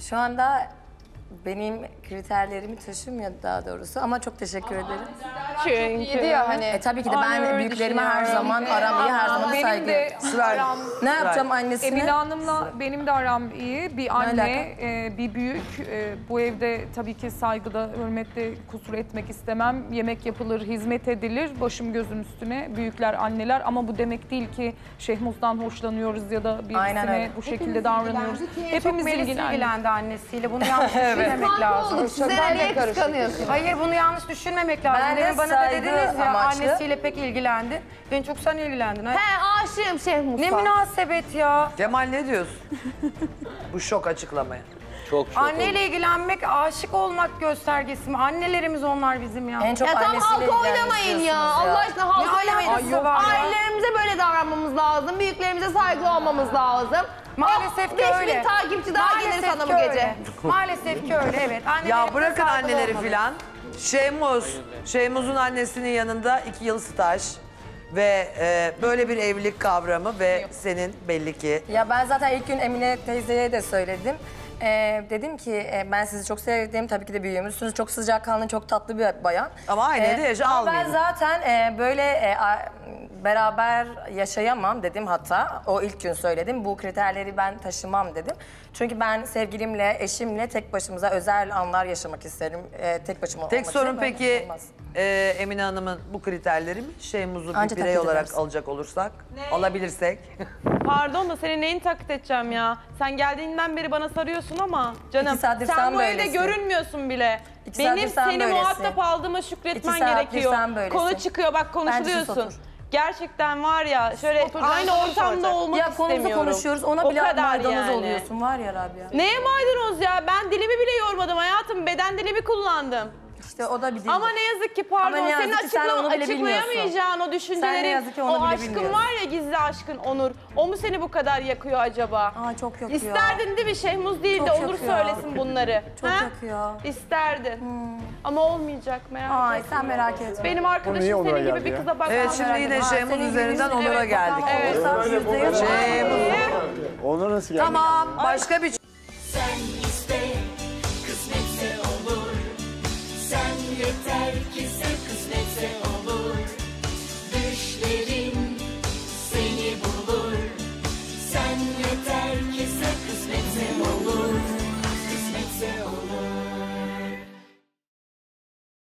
Şu anda benim kriterlerimi taşımıyor daha doğrusu ama çok teşekkür ederim. Çünkü hani tabii ki de ben büyüklerime her zaman aram iyi, her zaman saygı. Ne yapacağım annesine? Emine Hanım'la benim de aram iyi. Bir anne, bir büyük. Bu evde tabii ki saygıda, hürmette kusur etmek istemem. Yemek yapılır, hizmet edilir. Başım gözüm üstüne büyükler, anneler. Ama bu demek değil ki Şehmuz'dan hoşlanıyoruz ya da birisine bu şekilde davranıyoruz. Hepimiz ilgilendi annesiyle. Bunu yapmışız. Demek lazım. Size niye kıskanıyorsunuz? Hayır, bunu yanlış düşünmemek lazım. Bana da dediniz ya amaçlı. Annesiyle pek ilgilendi. Ben çok sen ilgilendin. He, aşığım Şehmuz'a. Ne münasebet ya. Cemal ne diyorsun? Bu şok açıklamaya. Çok şok. Anneyle olur. İlgilenmek aşık olmak göstergesi mi? Annelerimiz onlar bizim ya. En çok ya tam halka oynamayın ya. Allah aşkına halka oynamayın. Ailelerimize böyle davranmamız lazım. Büyüklerimize saygılı olmamız lazım. Maalesef ki öyle. 5000 takipçi daha gelir sana bu gece. Maalesef ki öyle, evet. Ya bırakın anneleri filan. Şehmuz'un annesinin yanında 2 yıl staj ve böyle bir evlilik kavramı ve yok. Senin belli ki... Ya ben zaten ilk gün Emine teyzeye de söyledim. Dedim ki ben sizi çok sevdim, tabii ki de büyüğümüzsünüz, çok sıcakkanlı, çok tatlı bir bayan. Ama aynı de yaşa almayayım. Ben zaten böyle beraber yaşayamam dedim hatta. O ilk gün söyledim, bu kriterleri ben taşımam dedim. Çünkü ben sevgilimle, eşimle tek başımıza özel anlar yaşamak isterim. Tek başıma tek olmak sorun peki Emine Hanım'ın bu kriterleri mi? Şehmuz'u bir birey olarak edersin. Alacak olursak, ne? Alabilirsek. Pardon da senin neyini taklit edeceğim ya? Sen geldiğinden beri bana sarıyorsun ama canım sen bu evde görünmüyorsun bile. Benim seni muhatap aldığıma şükretmen gerekiyor. Konu çıkıyor bak konuşuluyorsun. Gerçekten var ya şöyle aynı ortamda olmak ya, istemiyorum. Ya konuda konuşuyoruz ona bile maydanoz yani. Oluyorsun var ya Rabia. Neye maydanoz ya? Ben dilimi bile yormadım hayatım. Beden dilimi kullandım. İşte o da bir dil. Ama ne yazık ki pardon yazık senin ki açıklayamayacağın o düşüncelerin, o aşkın bilmiyorsun. Var ya gizli aşkın Onur. O mu seni bu kadar yakıyor acaba? Aa çok yakıyor. İsterdin değil mi Şehmuz değil çok de Onur yakıyor. Söylesin bunları. Çok ha? Yakıyor. İsterdin. Ama olmayacak merak etme. Ay sen merak etme. Benim arkadaşım senin gibi bir kıza bakmam. Evet şimdi yine Şehmuz üzerinden Onur'a geldik. Evet. Şehmuz. Onur nasıl geldi? Tamam başka bir... Yeter ki sen kısmetse